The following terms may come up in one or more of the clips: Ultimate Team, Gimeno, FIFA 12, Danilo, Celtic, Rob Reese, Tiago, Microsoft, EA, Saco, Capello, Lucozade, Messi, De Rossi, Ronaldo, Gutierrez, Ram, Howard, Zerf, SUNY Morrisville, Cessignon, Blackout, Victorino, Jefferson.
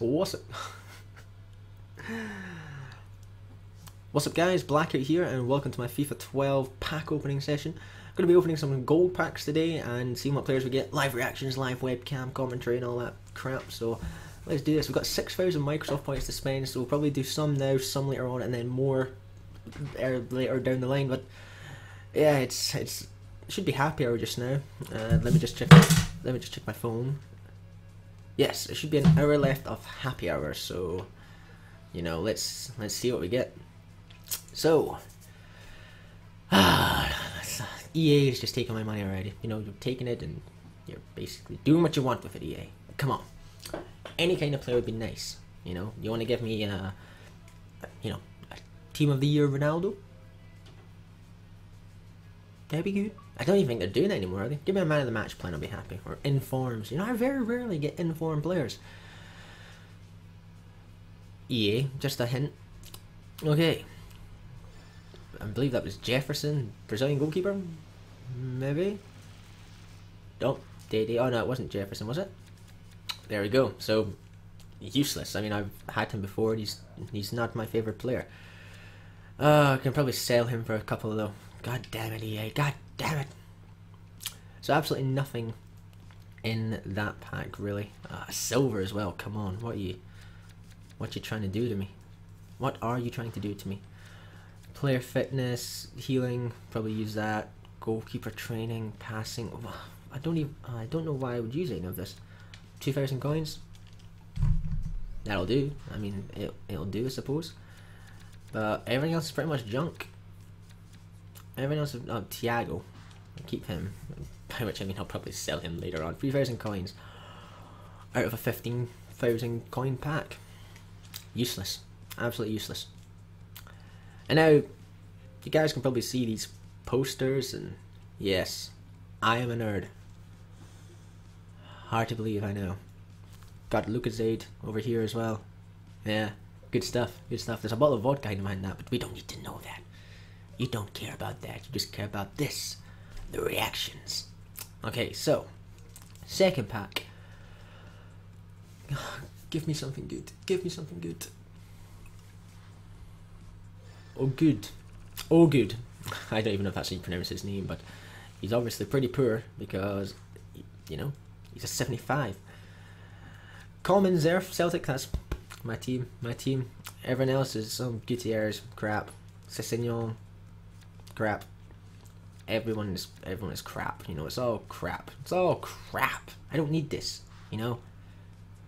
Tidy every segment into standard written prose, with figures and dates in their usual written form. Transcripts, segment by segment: Well, what's up? What's up guys, Blackout here and welcome to my FIFA 12 pack opening session. I'm going to be opening some gold packs today and seeing what players we get. Live reactions, live webcam, commentary and all that crap, so let's do this. We've got 6,000 Microsoft points to spend, so we'll probably do some now, some later on and then more later down the line, but yeah, it's should be happy hour just now. Let me just check my phone. Yes, it should be an hour left of happy hour, so you know, let's see what we get. So, EA is just taking my money already. You know, you're taking it and you're basically doing what you want with it, EA. Come on. Any kind of player would be nice, you know? You want to give me, you know, a Team of the Year Ronaldo? That'd be good. I don't even think they're doing that anymore, are they? Give me a man of the match plan, I'll be happy. Or informs. You know, I very rarely get informed players. EA, just a hint. Okay. I believe that was Jefferson, Brazilian goalkeeper, maybe? Oh, oh no, it wasn't Jefferson, was it? There we go, so useless. I mean, I've had him before, he's not my favourite player. I can probably sell him for a couple though. God damn it, EA, god damn it. So absolutely nothing in that pack, really. Silver as well, come on, what you trying to do to me? What are you trying to do to me? Player fitness, healing, probably use that. Goalkeeper training, passing. I don't know why I would use any of this. 2,000 coins. That'll do. I mean, it'll do, I suppose. But everything else is pretty much junk. Everything else, oh, Tiago. Keep him. By which I mean I'll probably sell him later on. 3,000 coins out of a 15,000 coin pack. Useless. Absolutely useless. And now, you guys can probably see these posters, and yes, I am a nerd. Hard to believe, I know. Got Lucozade over here as well. Yeah, good stuff, good stuff. There's a bottle of vodka in mind now, but we don't need to know that. You don't care about that, you just care about this. The reactions. Okay, so, second pack. Give me something good, give me something good. Oh good, oh good. I don't even know if that's how you pronounce his name, but he's obviously pretty poor because, you know, he's a 75. Common Zerf, Celtic, that's my team, my team. Everyone else is some Gutierrez, crap. Cessignon, crap. Everyone is crap, you know, it's all crap. It's all crap. I don't need this, you know.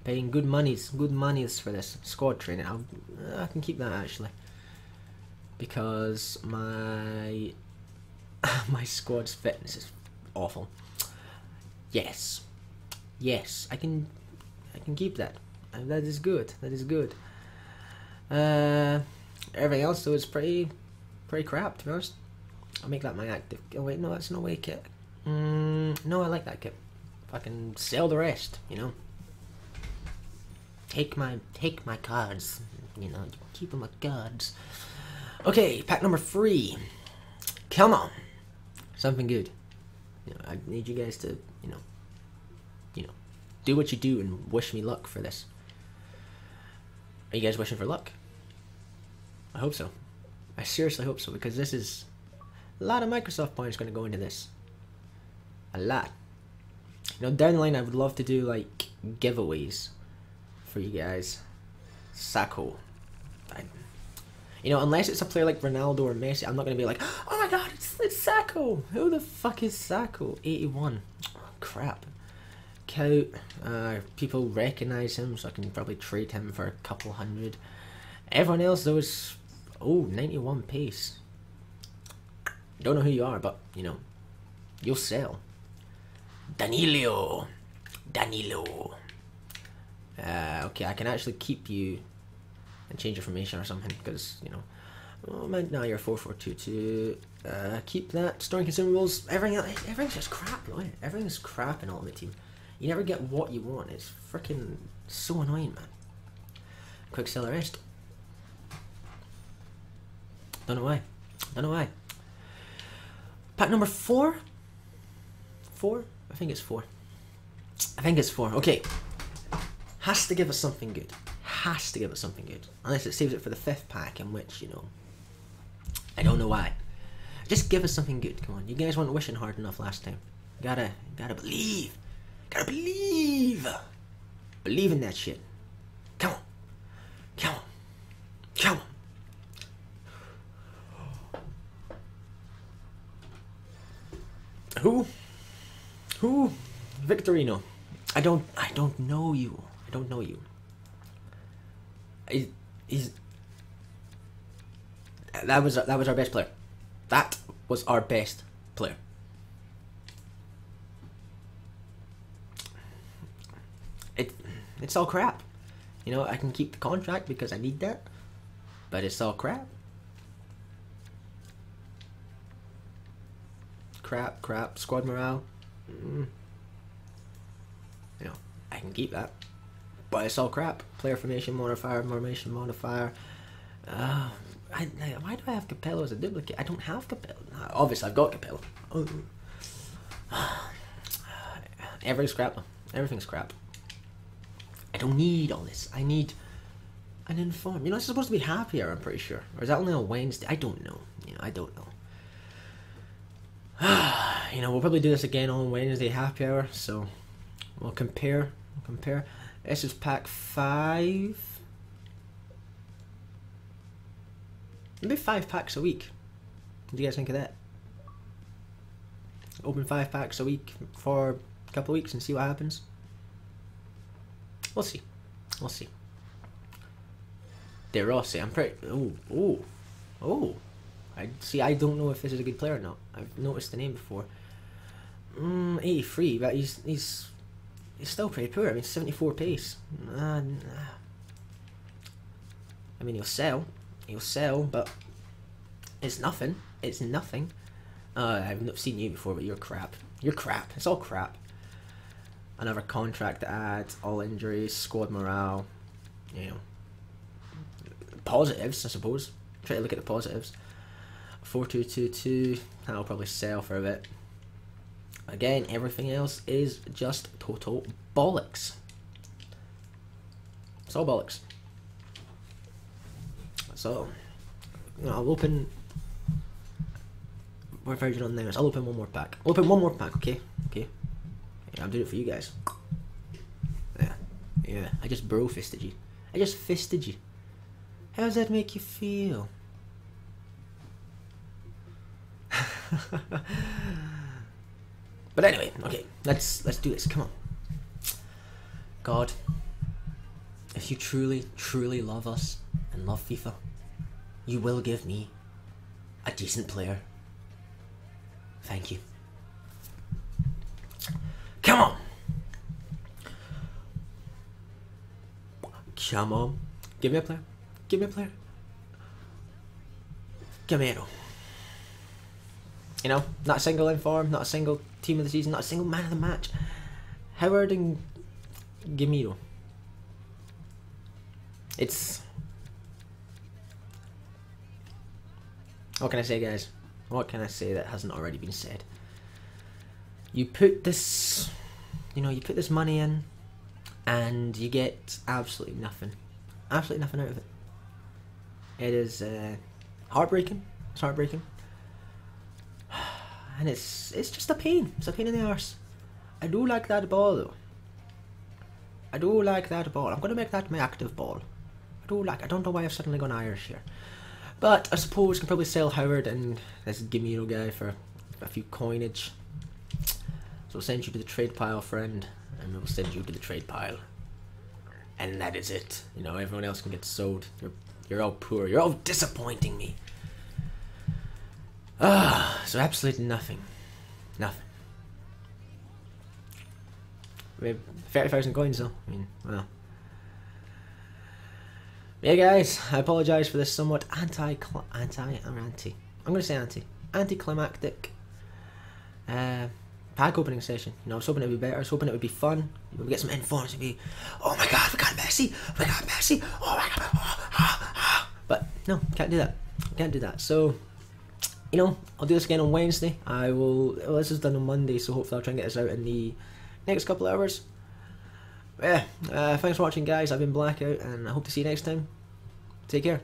Paying good monies for this squad training. I can keep that actually. Because my squad's fitness is awful. Yes, yes, I can keep that. That is good. That is good. Everything else though is pretty crap, to be honest. I'll make that my active. Oh wait, no, that's no way kit. No, I like that kit. If I can sell the rest, you know. Take my cards. You know, keep them my cards. Okay, pack number 3. Come on, something good. You know, I need you guys to, you know, do what you do and wish me luck for this. Are you guys wishing for luck? I hope so. I seriously hope so, because this is a lot of Microsoft points going to go into this. A lot. You know, down the line, I would love to do like giveaways for you guys. Saco. You know, unless it's a player like Ronaldo or Messi, I'm not going to be like, oh my god, it's Saco! Who the fuck is Saco? 81. Oh, crap. Count. People recognise him, so I can probably trade him for a couple hundred. Everyone else, though, is... Oh, 91 pace. Don't know who you are, but, you know, you'll sell. Danilo. Danilo. Okay, I can actually keep you... and change your formation or something, because, you know, oh man, now you're 4-4-2-2. Keep that. Storing consumables. Everything's just crap, man. Everything's crap in Ultimate Team. You never get what you want. It's freaking so annoying, man. Quick sell the rest. Don't know why. Don't know why. Pack number 4. 4? I think it's 4. I think it's 4. Okay. Has to give us something good. Has to give us something good. Unless it saves it for the fifth pack, in which, you know, I don't know why. Just give us something good. Come on, you guys weren't wishing hard enough last time. Gotta believe. Gotta believe. Believe in that shit. Come on. Come on. Come on. Who? Who? Victorino. I don't know you. I don't know you. He's... That was our best player. That was our best player. It's all crap. You know, I can keep the contract because I need that, but it's all crap. Crap, squad morale. You know, I can keep that, but it's all crap. Player formation modifier, formation modifier. Why do I have Capello as a duplicate? I don't have Capello. No, obviously, I've got Capello. Everything's crap. Everything's crap. I don't need all this. I need an inform. You know, it's supposed to be happier, I'm pretty sure. Or is that only on Wednesday? I don't know. You know, I don't know. You know, we'll probably do this again on Wednesday happy hour, so we'll compare. This is pack 5. Maybe 5 packs a week. What do you guys think of that? Open 5 packs a week for a couple of weeks and see what happens. We'll see. We'll see. De Rossi, I'm pretty... Oh. See, I don't know if this is a good player or not. I've noticed the name before. 83, but he's still pretty poor. I mean, 74 pace. I mean, he'll sell, but it's nothing. I've not seen you before, but you're crap. It's all crap. Another contract to add. All injuries, squad morale. You know, positives, I suppose. Try to look at the positives. 4222, that'll probably sell for a bit. Again, everything else is just total bollocks. It's all bollocks. So, you know, I'll open... What version on there is? I'll open one more pack. Okay? Yeah, I'm doing it for you guys. Yeah, I just bro-fisted you. How does that make you feel? But anyway, okay, let's do this. Come on, God, if you truly love us and love FIFA, you will give me a decent player. Thank you. Come on, come on, give me a player, Gimeno. You know, not a single inform, not a single team of the season, not a single man of the match. Howard and Gimeno. It's... What can I say, guys? What can I say that hasn't already been said? You put this... You know, you put this money in, and you get absolutely nothing. Absolutely nothing out of it. It is heartbreaking. It's heartbreaking. And it's just a pain. It's a pain in the arse. I do like that ball though. I'm gonna make that my active ball. I don't know why I've suddenly gone Irish here. But I suppose I can probably sell Howard and this Gimeno guy for a few coinage. So we'll send you to the trade pile, friend, and we'll send you to the trade pile. And that is it. You know, everyone else can get sold. You're all poor, you're all disappointing me. So absolutely nothing. We have 30,000 coins though, I mean, well. Yeah guys, I apologise for this somewhat anticlimactic pack opening session. You know, I was hoping it would be better, I was hoping it would be fun. We'd get some informs and be, oh my god, we got Messi, oh my god, But no, can't do that, so... You know, I'll do this again on Wednesday. I will. Well, this is done on Monday, so hopefully I'll try and get this out in the next couple of hours. yeah, thanks for watching guys, I've been Blackout and I hope to see you next time. Take care.